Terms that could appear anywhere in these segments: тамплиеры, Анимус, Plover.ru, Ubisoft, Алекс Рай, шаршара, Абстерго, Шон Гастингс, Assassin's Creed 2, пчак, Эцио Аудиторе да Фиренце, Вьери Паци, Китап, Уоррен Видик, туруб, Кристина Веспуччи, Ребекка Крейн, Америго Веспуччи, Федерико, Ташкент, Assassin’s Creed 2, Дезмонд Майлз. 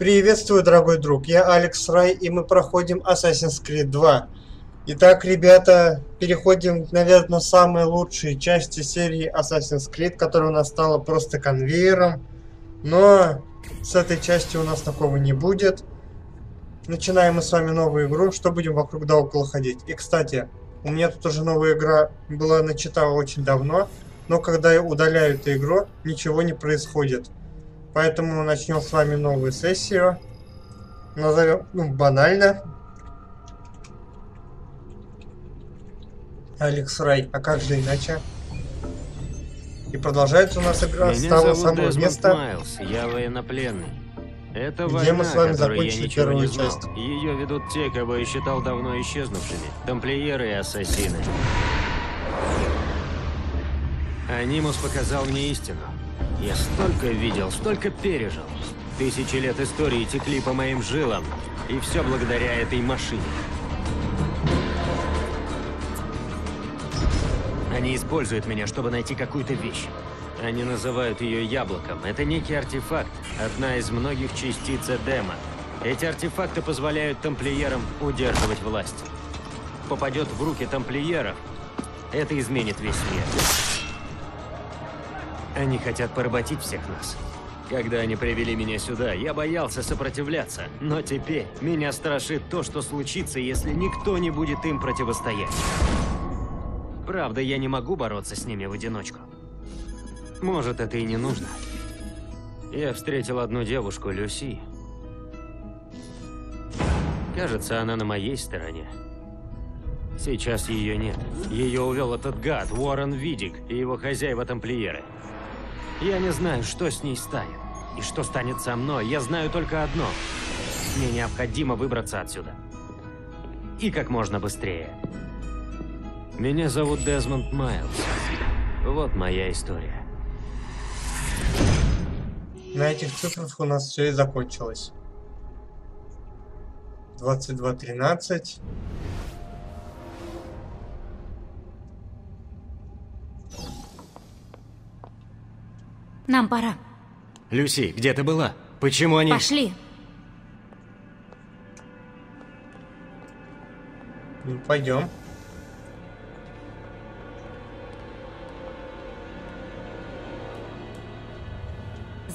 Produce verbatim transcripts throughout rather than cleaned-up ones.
Приветствую, дорогой друг, я Алекс Рай, и мы проходим Ассасинс Крид два. Итак, ребята, переходим, наверное, к самой лучшей части серии Assassin's Creed, которая у нас стала просто конвейером. Но с этой части у нас такого не будет. Начинаем мы с вами новую игру, что будем вокруг да около ходить. И, кстати, у меня тут уже новая игра была начата очень давно, но когда я удаляю эту игру, ничего не происходит. Поэтому начнем с вами новую сессию. Назовем, ну, банально. Алекс Рай, а как же иначе? И продолжается у нас игра с того самого места. Майлз, я военнопленный. Это где война, мы с вами закончили первую часть. Ее ведут те, кого я считал давно исчезнувшими. Тамплиеры и ассасины. Анимус показал мне истину. Я столько видел, столько пережил. Тысячи лет истории текли по моим жилам. И все благодаря этой машине. Они используют меня, чтобы найти какую-то вещь. Они называют ее яблоком. Это некий артефакт, одна из многих частиц Эдема. Эти артефакты позволяют тамплиерам удерживать власть. Попадет в руки тамплиеров, это изменит весь мир. Они хотят поработить всех нас. Когда они привели меня сюда, я боялся сопротивляться. Но теперь меня страшит то, что случится, если никто не будет им противостоять. Правда, я не могу бороться с ними в одиночку. Может, это и не нужно. Я встретил одну девушку, Люси. Кажется, она на моей стороне. Сейчас ее нет. Ее увел этот гад, Уоррен Видик, и его хозяева-тамплиеры. Я не знаю, что с ней станет. И что станет со мной, я знаю только одно. Мне необходимо выбраться отсюда. И как можно быстрее. Меня зовут Дезмонд Майлз. Вот моя история. На этих цифрах у нас все и закончилось. двадцать два тринадцать. Нам пора. Люси, где ты была? Почему они... Пошли. Ну, пойдем.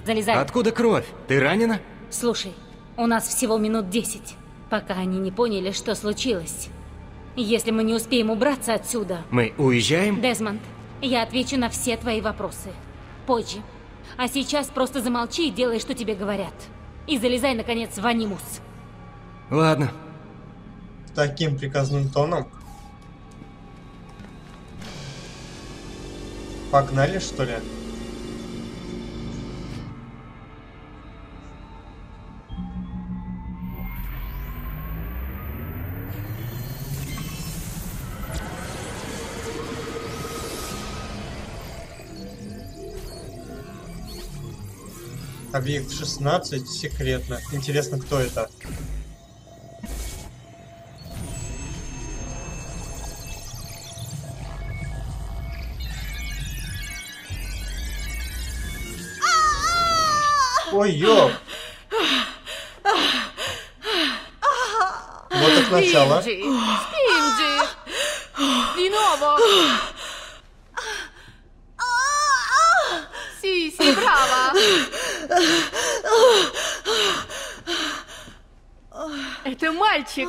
Залезай. Откуда кровь? Ты ранена? Слушай, у нас всего минут десять, пока они не поняли, что случилось. Если мы не успеем убраться отсюда... Мы уезжаем? Дезмонд, я отвечу на все твои вопросы. Позже. А сейчас просто замолчи и делай, что тебе говорят. И залезай, наконец, в Анимус. Ладно. Таким приказным тоном. Погнали, что ли? Объект шестнадцать, секретно. Интересно, кто это? Ой, ё! Вот это начало. Это мальчик.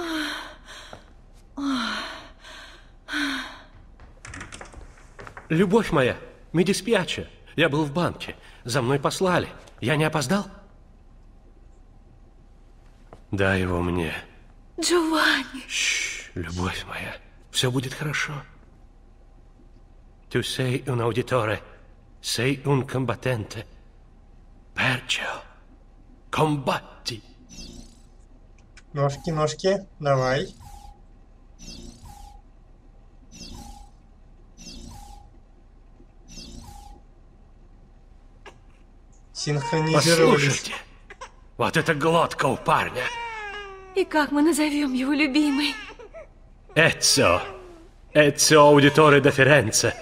Любовь моя, ми диспиаче. Я был в банке. За мной послали. Я не опоздал? Дай его мне. Джованни. Шш, любовь моя. Все будет хорошо. Tu sei un auditore, sei un combattente. Perciò, combatti. Ножки, ножки, давай. Синхронизируйся. Вот это глотка у парня. И как мы назовем его любимый? Эцио. Эцио Аудиторе да Фиренце.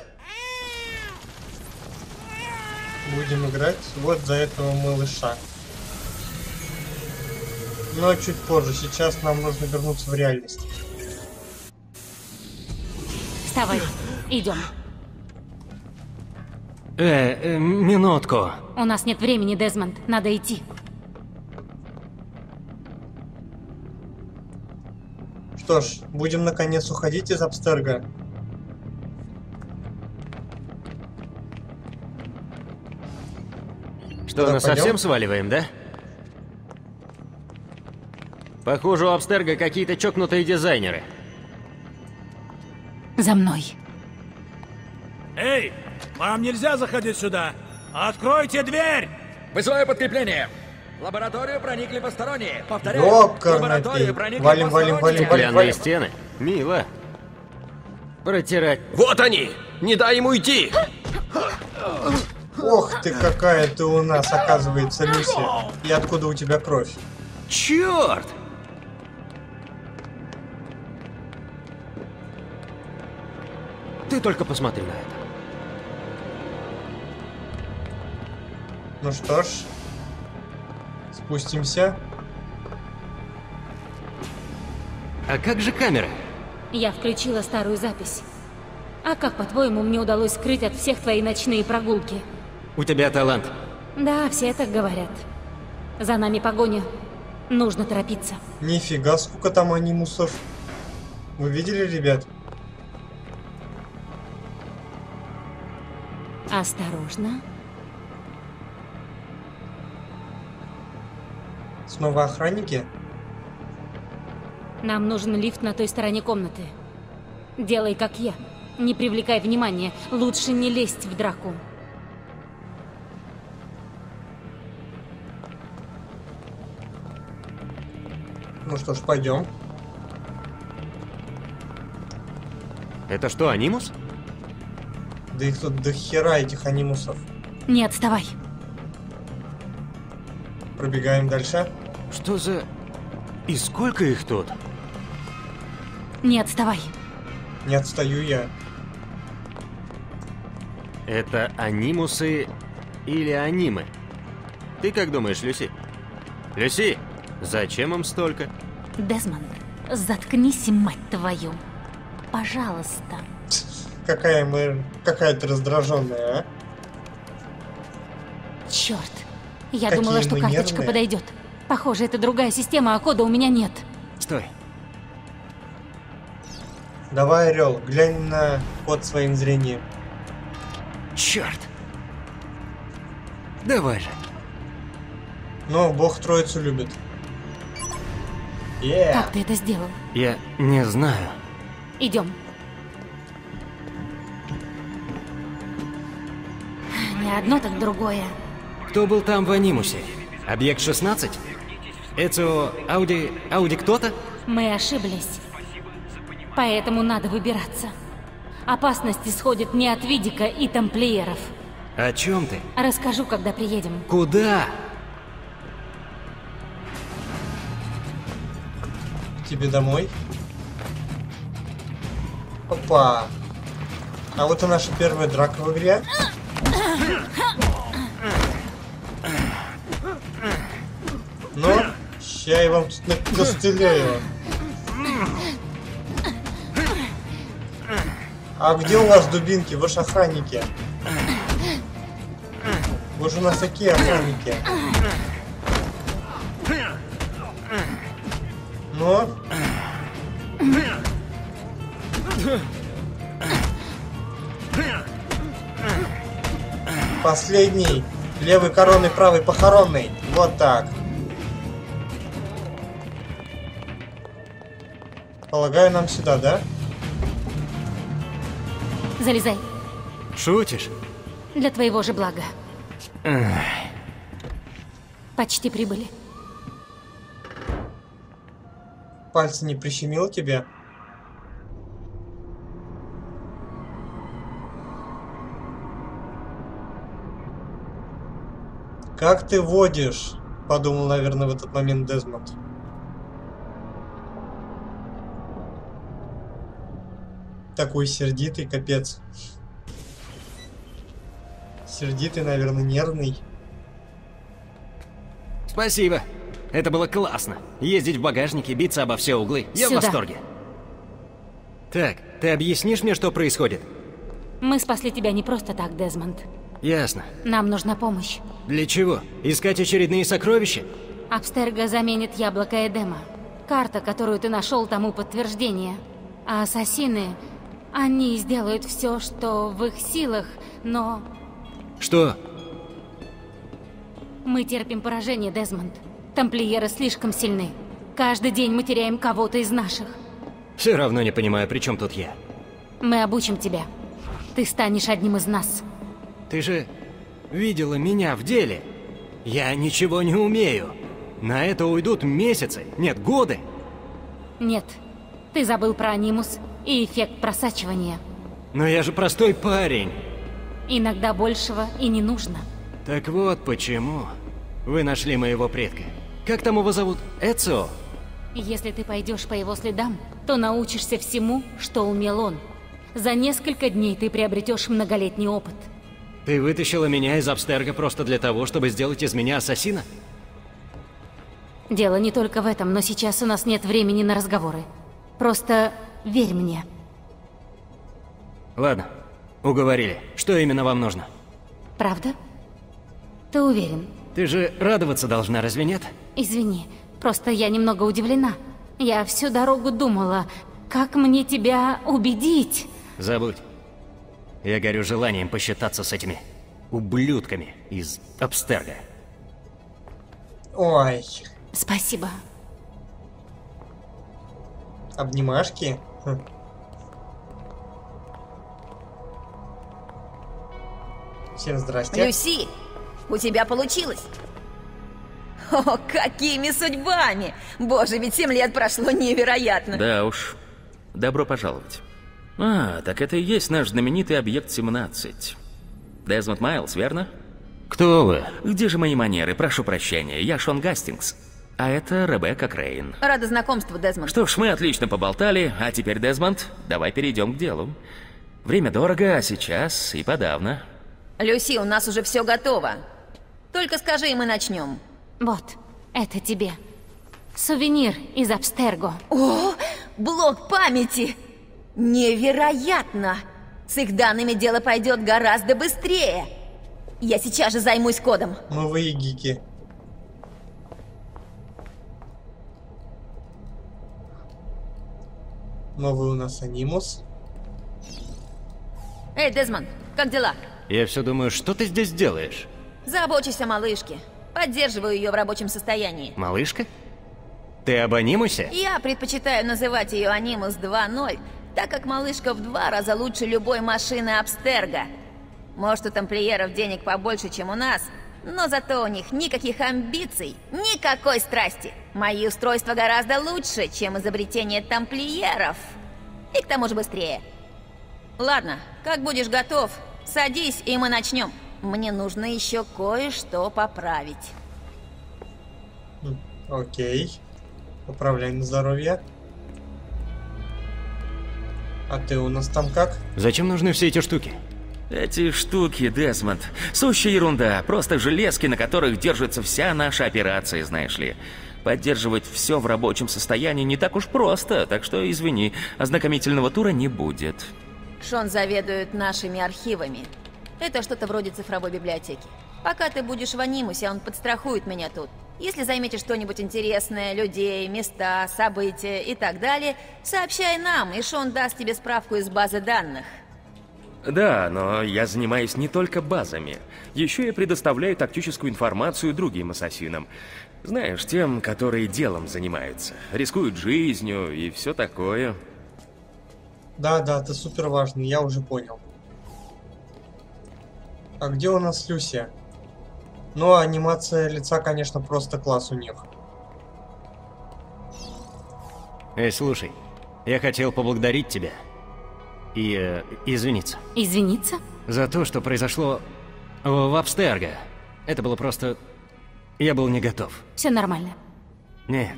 Будем играть вот за этого малыша. но чуть позже. Сейчас нам нужно вернуться в реальность. Вставай, идем. Э, э, минутку. У нас нет времени, Дезмонд. Надо идти. Что ж, будем наконец уходить из Абстерго. Что, нас совсем сваливаем, да? Похоже, у Абстерго какие-то чокнутые дизайнеры. За мной. Эй, вам нельзя заходить сюда. Откройте дверь! Вызываю подкрепление. Лабораторию проникли посторонние. Повторяю, лабораторию проникли валим, посторонние. Валим, валим, валим, валим. Стены. Мило. Протирать. Вот они! Не дай ему идти! Ох ты, какая ты у нас, оказывается, Люся. И откуда у тебя кровь? Черт! Ты только посмотри на это. Ну что ж, спустимся. А как же камера? Я включила старую запись. А как, по-твоему, мне удалось скрыть от всех твои ночные прогулки? У тебя талант. Да, все так говорят. За нами погоня. Нужно торопиться. Нифига, сколько там анимусов. Вы видели, ребят? Осторожно. Снова охранники? Нам нужен лифт на той стороне комнаты. Делай, как я. Не привлекай внимания. Лучше не лезть в драку. Ну что ж, пойдем. Это что, анимус? Да их тут до хера, этих анимусов. Не отставай. Пробегаем дальше. Что за... И сколько их тут? Не отставай. Не отстаю я. Это анимусы или анимы? Ты как думаешь, Люси? Люси, зачем им столько? Дезмонд, заткнись, мать твою. Пожалуйста. Какая мы... Какая-то раздраженная, а? Черт. Я Какие думала, что карточка нервные. Подойдет. Похоже, это другая система, а кода у меня нет. Стой. Давай, орел, глянь на код своим зрением. Черт. Давай же. Ну, Бог Троицу любит. Yeah. Как ты это сделал? Я не знаю. Идем. Не одно, так другое. Кто был там в анимусе? Объект шестнадцать? Эцио Ауди... Ауди кто-то? Мы ошиблись. Поэтому надо выбираться. Опасность исходит не от Видика и тамплиеров. О чем ты? Расскажу, когда приедем. Куда? К тебе домой? Опа! А вот и наша первая драка в игре. Ну, ща я вам тут накостыляю. А где у вас дубинки? Вы же охранники. Вы же у нас такие охранники. Ну? Последний. Левый коронный, правый похоронный. Вот так. Полагаю, нам сюда, да? Залезай. Шутишь? Для твоего же блага. Ах. Почти прибыли. Пальцы не прищемило тебя? Как ты водишь? Подумал, наверное, в этот момент Дезмонд. Такой сердитый, капец. Сердитый, наверное, нервный. Спасибо. Это было классно. Ездить в багажнике, биться обо все углы. Я Сюда. в восторге. Так, ты объяснишь мне, что происходит? Мы спасли тебя не просто так, Дезмонд. Ясно. Нам нужна помощь. Для чего? Искать очередные сокровища? Абстерго заменит яблоко Эдема. Карта, которую ты нашел, тому подтверждение. А ассасины, они сделают все, что в их силах, но... Что? Мы терпим поражение, Дезмонд. Тамплиеры слишком сильны. Каждый день мы теряем кого-то из наших. Все равно не понимаю, при чем тут я. Мы обучим тебя. Ты станешь одним из нас. Ты же видела меня в деле. Я ничего не умею. На это уйдут месяцы, нет, годы. Нет, ты забыл про анимус и эффект просачивания. Но я же простой парень. Иногда большего и не нужно. Так вот почему. Вы нашли моего предка. Как там его зовут? Эцио? Если ты пойдешь по его следам, то научишься всему, что умел он. За несколько дней ты приобретешь многолетний опыт. Ты вытащила меня из Абстерго просто для того, чтобы сделать из меня ассасина? Дело не только в этом, но сейчас у нас нет времени на разговоры. Просто верь мне. Ладно, уговорили. Что именно вам нужно? Правда? Ты уверен? Ты же радоваться должна, разве нет? Извини, просто я немного удивлена. Я всю дорогу думала, как мне тебя убедить? Забудь. Я горю желанием посчитаться с этими ублюдками из Абстерго. Ой. Спасибо. Обнимашки? Хм. Всем здрасте. Люси! У тебя получилось? О, какими судьбами! Боже, ведь семь лет прошло невероятно. Да уж. Добро пожаловать. А, так это и есть наш знаменитый объект семнадцать. Дезмонд Майлз, верно? Кто вы? Где же мои манеры? Прошу прощения. Я Шон Гастингс. А это Ребекка Крейн. Рада знакомству, Дезмонд. Что ж, мы отлично поболтали. А теперь, Дезмонд, давай перейдем к делу. Время дорого, а сейчас и подавно. Люси, у нас уже все готово. Только скажи, и мы начнем. Вот, это тебе. Сувенир из Абстерго. О, блок памяти! Невероятно! С их данными дело пойдет гораздо быстрее. Я сейчас же займусь кодом. Новые гики. Новый у нас анимус. Эй, Дезмонд, как дела? Я все думаю, что ты здесь делаешь? Забочусь о малышке. Поддерживаю ее в рабочем состоянии. Малышка? Ты об анимусе? Я предпочитаю называть ее анимус два ноль, так как малышка в два раза лучше любой машины Абстерго. Может, у тамплиеров денег побольше, чем у нас, но зато у них никаких амбиций, никакой страсти. Мои устройства гораздо лучше, чем изобретение тамплиеров. И к тому же быстрее. Ладно, как будешь готов, садись, и мы начнем. Мне нужно еще кое-что поправить. Окей. Поправляй на здоровье. А ты у нас там как? Зачем нужны все эти штуки? Эти штуки, Дезмонд, сущая ерунда. Просто железки, на которых держится вся наша операция, знаешь ли. Поддерживать все в рабочем состоянии не так уж просто, так что извини, ознакомительного тура не будет. Шон заведует нашими архивами. Это что-то вроде цифровой библиотеки. Пока ты будешь в анимусе, он подстрахует меня тут. Если заметишь что-нибудь интересное, людей, места, события и так далее, сообщай нам, и Шон даст тебе справку из базы данных. Да, но я занимаюсь не только базами. Еще я предоставляю тактическую информацию другим ассасинам. Знаешь, тем, которые делом занимаются. Рискуют жизнью и все такое. Да, да, это супер важно, я уже понял. А где у нас Люся? Ну, анимация лица, конечно, просто класс у них. Эй, слушай, я хотел поблагодарить тебя и э, извиниться. Извиниться? За то, что произошло в Абстерго. Это было просто... Я был не готов. Все нормально. Нет,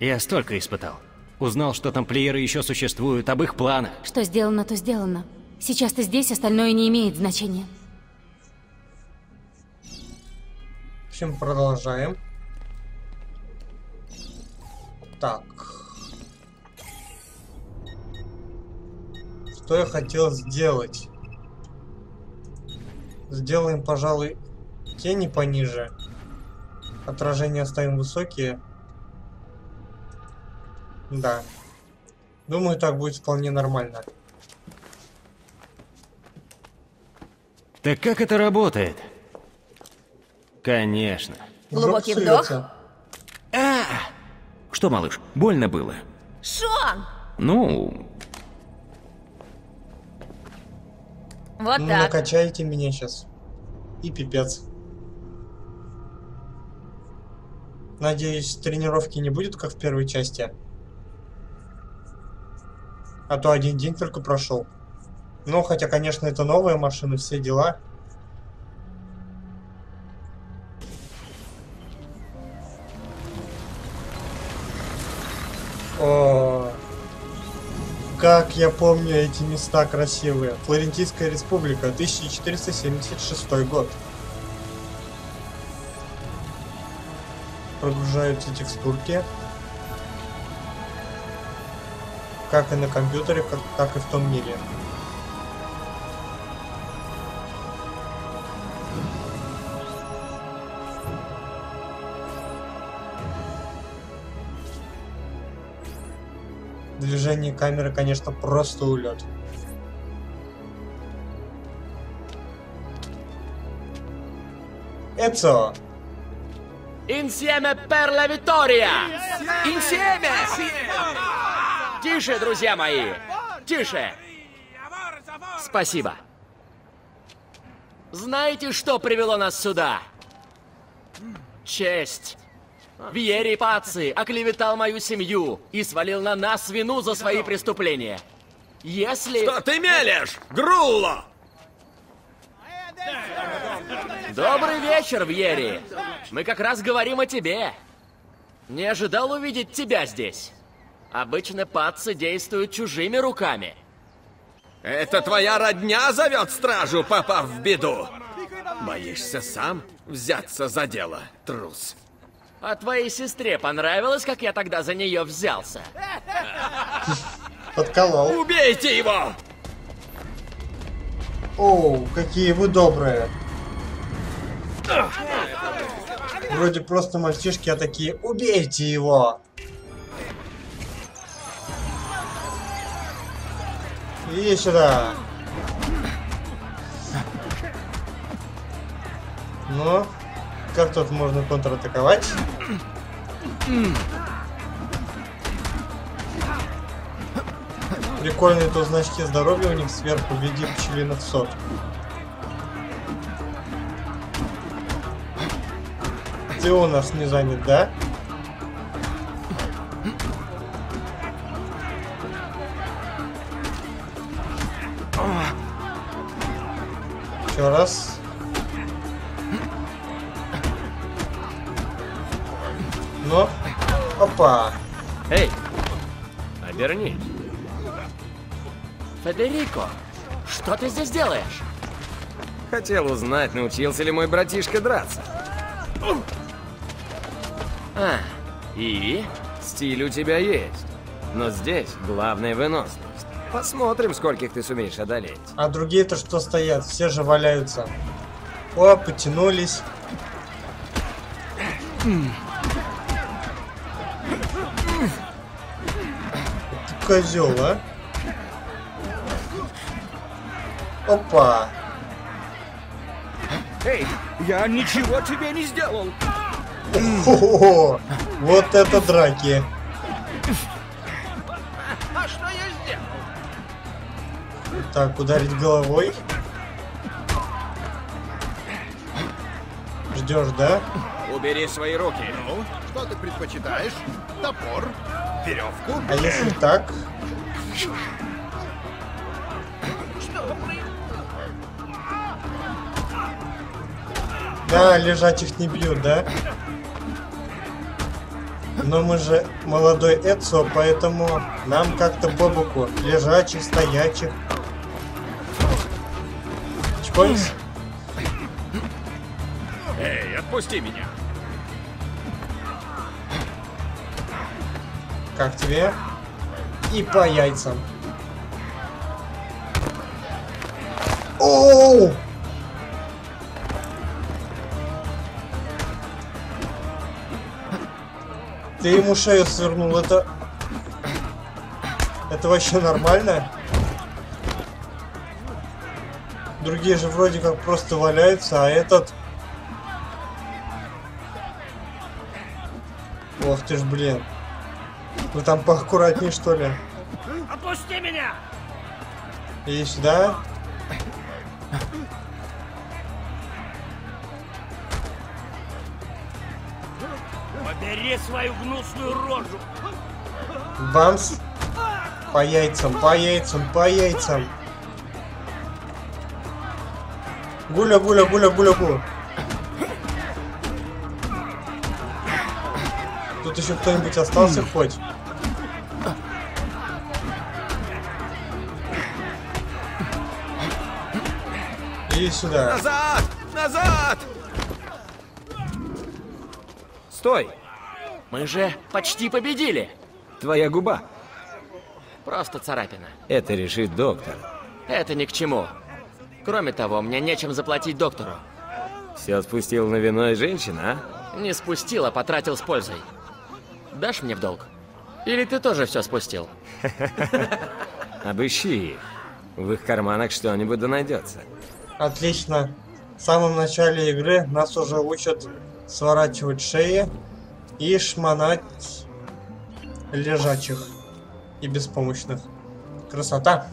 я столько испытал. Узнал, что тамплиеры еще существуют, об их планах. Что сделано, то сделано. Сейчас ты здесь, остальное не имеет значения. В общем, продолжаем. Так. Что я хотел сделать? Сделаем, пожалуй, тени пониже. Отражения оставим высокие. Да. Думаю, так будет вполне нормально. Так как это работает? Конечно. Глубокий вдох. А! Что, малыш, больно было? Шон! Ну... Вот ну, так. Накачайте меня сейчас. И пипец. Надеюсь, тренировки не будет, как в первой части. А то один день только прошел. Ну, хотя, конечно, это новая машина, все дела. О, как я помню эти места красивые. Флорентийская республика, тысяча четыреста семьдесят шестой год. Прогружаются текстурки. Как и на компьютере, как, так и в том мире. Движение камеры, конечно, просто улет. Эцио! Инсиеме перла Витория! Инсиеме! Тише, друзья мои! Тише! Спасибо. Знаете, что привело нас сюда? Честь. Вьери Паци оклеветал мою семью и свалил на нас вину за свои преступления. Если... Что ты мелешь, Грулло? Добрый вечер, Вьери. Мы как раз говорим о тебе. Не ожидал увидеть тебя здесь. Обычно паци действуют чужими руками. Это твоя родня зовет стражу, попав в беду. Боишься сам взяться за дело, трус. А твоей сестре понравилось, как я тогда за нее взялся? Подколол. Убейте его! Оу, какие вы добрые. Вроде просто мальчишки, а такие: убейте его! Иди сюда. Ну, как тут можно контратаковать? Прикольные тут значки здоровья у них сверху в виде пчелиных сот. Ты у нас не занят, да? Еще раз. Но, опа. Эй, обернись. Федерико, что ты здесь делаешь? Хотел узнать, научился ли мой братишка драться. А, и стиль у тебя есть, но здесь главное выносливость. Посмотрим, скольких ты сумеешь одолеть. А другие-то что стоят? Все же валяются. О, потянулись. Ты козел, а? Опа. Эй, я ничего тебе не сделал. О-хо-хо-хо. Вот это драки. Так, ударить головой. Ждешь, да? Убери свои руки. Ну, что ты предпочитаешь? Топор, веревку. А если так? Да, лежачих не бьют, да? Но мы же молодой Эцио, поэтому нам как-то по боку. Лежачих, стоячих. Эй, отпусти меня. Как тебе? И по яйцам. Оу! Ты ему шею свернул, это... Это вообще нормально? Другие же вроде как просто валяются, а этот... Ох ты ж, блин. Вы там поаккуратнее, что ли? Отпусти меня! И сюда. Побери свою гнусную рожу. Бамс. По яйцам, по яйцам, по яйцам. Гуля, гуля, гуля, гуля, гуля. Тут еще кто-нибудь остался хоть? И сюда. Назад! Назад! Стой! Мы же почти победили! Твоя губа. Просто царапина. Это решит доктор. Это ни к чему. Кроме того, мне нечем заплатить доктору. Все спустил на вино и женщина, а? Не спустил, а потратил с пользой. Дашь мне в долг? Или ты тоже все спустил? Обыщи их. В их карманах что-нибудь да найдется. Отлично. В самом начале игры нас уже учат сворачивать шеи и шмонать лежачих и беспомощных. Красота.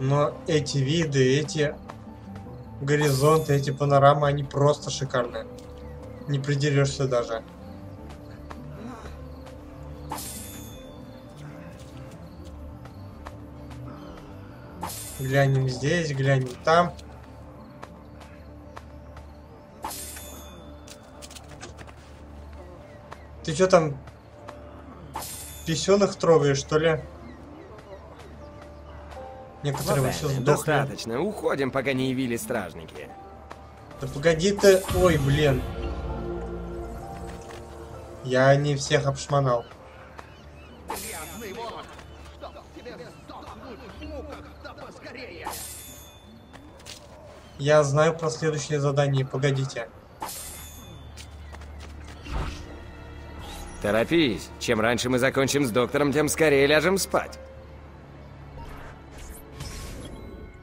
Но эти виды, эти горизонты, эти панорамы, они просто шикарные. Не придерешься даже. Глянем здесь, глянем там. Ты что там писёных трогаешь, что ли? Некоторые вот все сдохли. Достаточно, уходим, пока не явили стражники. Да погоди ты, ой, блин. Я не всех обшмонал. Я знаю про следующее задание. Погодите. Торопись. Чем раньше мы закончим с доктором, тем скорее ляжем спать.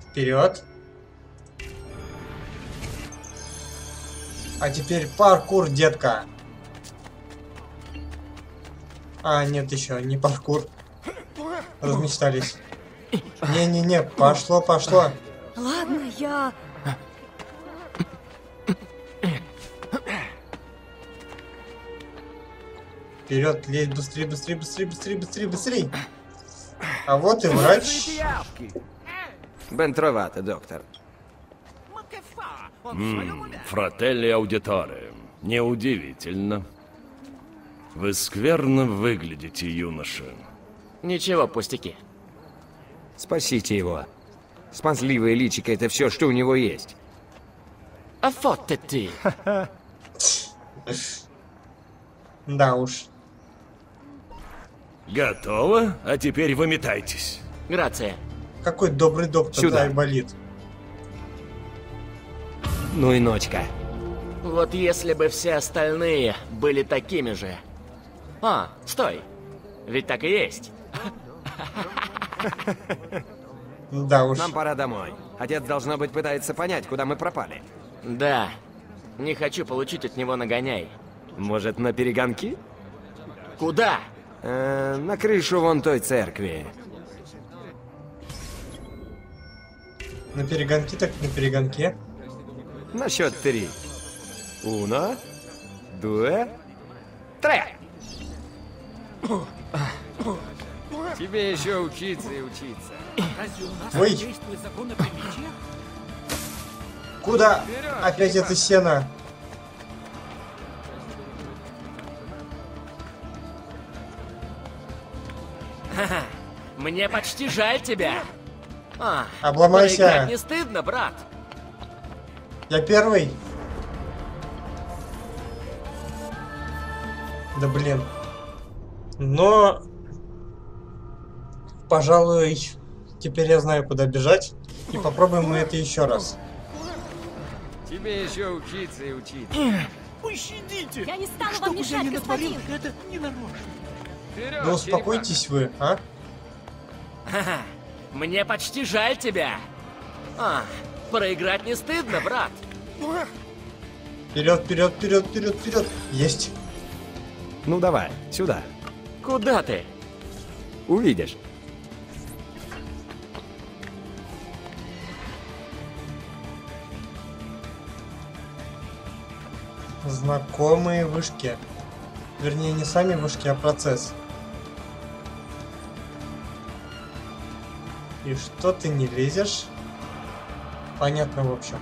Вперед. А теперь паркур, детка. А, нет, еще не паркур. Размечтались. Не-не-не, пошло, пошло. Ладно, я... Вперед, лезь, быстрее, быстрее, быстрее, быстрее, быстрее, быстрее. А вот и врач. Бентровато, доктор. Фрателли аудиторе. Неудивительно. Вы скверно выглядите, юноша. Ничего, пустяки. Спасите его. Смазливое личико — это все, что у него есть. А вот ты ты. Да уж. Готово? А теперь выметайтесь. Грация. Какой добрый доктор. Сюда болит. Ну и ночка. Вот если бы все остальные были такими же. А, стой. Ведь так и есть. Да уж. Нам пора домой. Отец, должно быть, пытается понять, куда мы пропали. Да. Не хочу получить от него нагоняй. Может, на перегонки? Куда? Э-э, на крышу вон той церкви. На перегонки так на перегонке. На счет три. Уно, дуэ, тре. Тебе еще учиться и учиться. Ой. Куда? Опять это сено. Мне почти жаль тебя. А, обломайся. Не стыдно, брат? Я первый. Да блин. Но... Пожалуй, теперь я знаю, куда бежать. И попробуем мы это еще раз. Тебе еще учиться и учиться. Пощадите! Я не стану вам мешать, господин. Это не нарочно. Да успокойтесь вы, а? Мне почти жаль тебя. А, проиграть не стыдно, брат. Вперед, вперед, вперед, вперед, вперед. Есть. Ну давай, сюда. Куда ты? Увидишь. Знакомые вышки. Вернее, не сами вышки, а процесс. И что ты не лезешь? Понятно, в общем.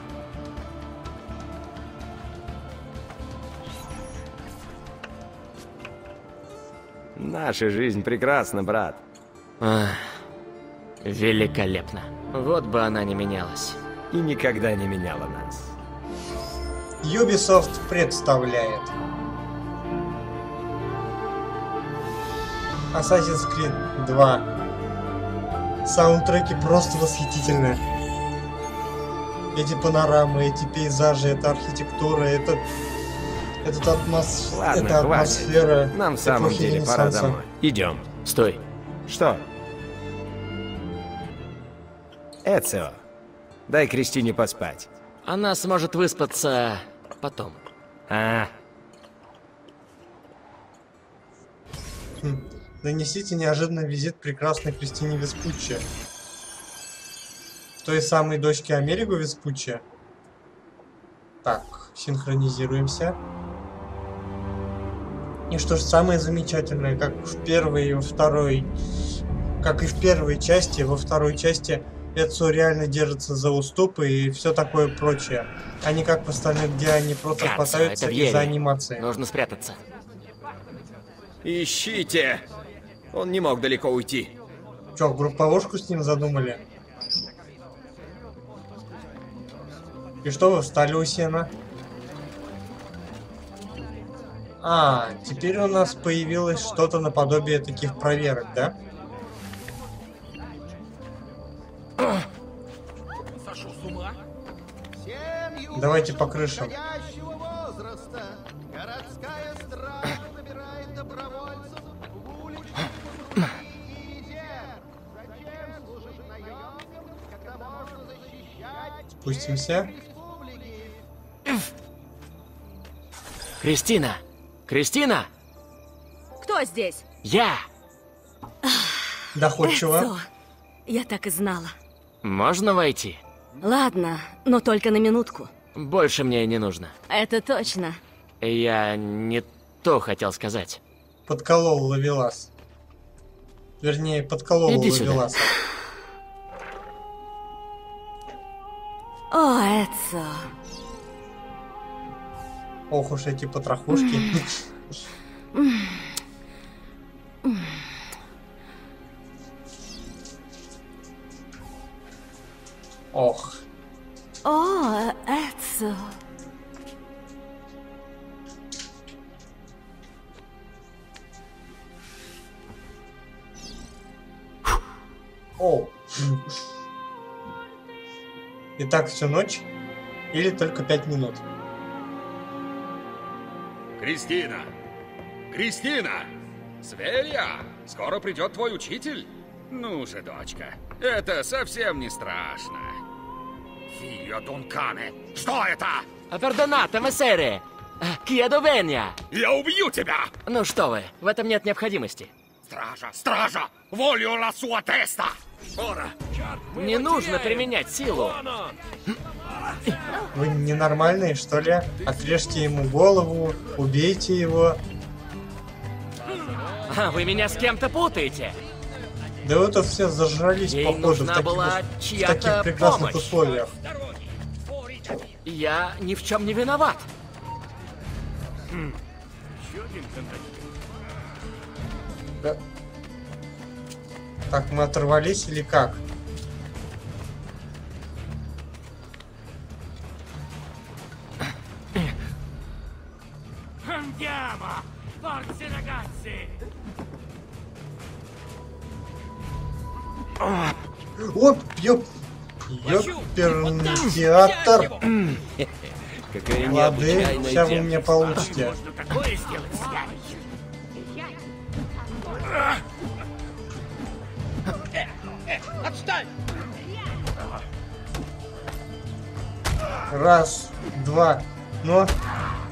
Наша жизнь прекрасна, брат. Ах, великолепно. Вот бы она не менялась. И никогда не меняла нас. Ubisoft представляет Assassin's Creed два. Саундтреки просто восхитительны. Эти панорамы, эти пейзажи, эта архитектура, это... Этот атмос... Ладно, эта атмосфера... Нам в самом деле пора домой. Идем. Стой. Что? Эцио, дай Кристине поспать. Она сможет выспаться... потом. А. Хм. Нанесите неожиданный визит прекрасной Кристине Веспуччи. Той самой дочке Америго Веспуччи. Так, синхронизируемся. И что же самое замечательное, как в первой и во второй... Как и в первой части, во второй части Эцио реально держится за уступы и все такое прочее. А не как в остальных, где они просто хватаются из-за анимации. Нужно спрятаться. Ищите! Он не мог далеко уйти. Чё, групповушку с ним задумали? И что вы встали у сена? А, теперь у нас появилось что-то наподобие таких проверок, да? Давайте по крышам. Спустимся. Кристина! Кристина! Кто здесь? Я! Доходчиво. Эцио. Я так и знала. Можно войти? Ладно, но только на минутку. Больше мне и не нужно. Это точно. Я не то хотел сказать. Подколол Лавелас. Вернее, подколол Лавеласа. О, Эцио. Ох уж эти потрохушки. Ох. О, Эцио. О. Итак, всю ночь или только пять минут? Кристина! Кристина! Сверья! Скоро придет твой учитель? Ну же, дочка, это совсем не страшно. Фио Дункане! Что это? Апердоната, мессере! Кьедо Венья! Я убью тебя! Ну что вы, в этом нет необходимости. Стража! Стража! Волю ласуа теста! Бора! Не нужно применять силу! Вы ненормальные, что ли? Отрежьте ему голову, убейте его. А вы меня с кем-то путаете? Да вы тут все зажрались, ей походу, в таких, была в таких прекрасных помощь. Условиях. Я ни в чем не виноват. Да. Так, мы оторвались или как? Оп, ёп, ёпернтеатр. Лады, сейчас вы меня получите. Отстань! Раз, два, но...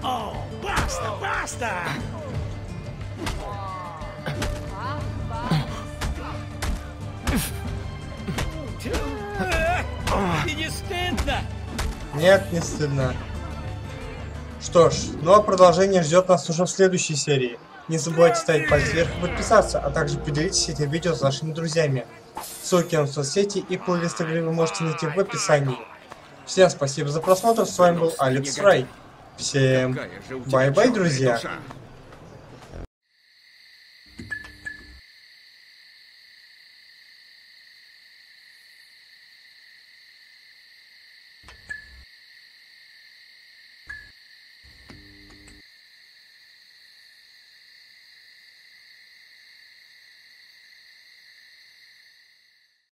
О, баста, баста! Ты не стыдно? Нет, не стыдно. Что ж, но продолжение ждет нас уже в следующей серии. Не забывайте ставить палец вверх и подписаться, а также поделитесь этим видео с вашими друзьями. Ссылки на соцсети и плейлист игры вы можете найти в описании. Всем спасибо за просмотр, с вами был Алекс Рай. Всем бай-бай, друзья!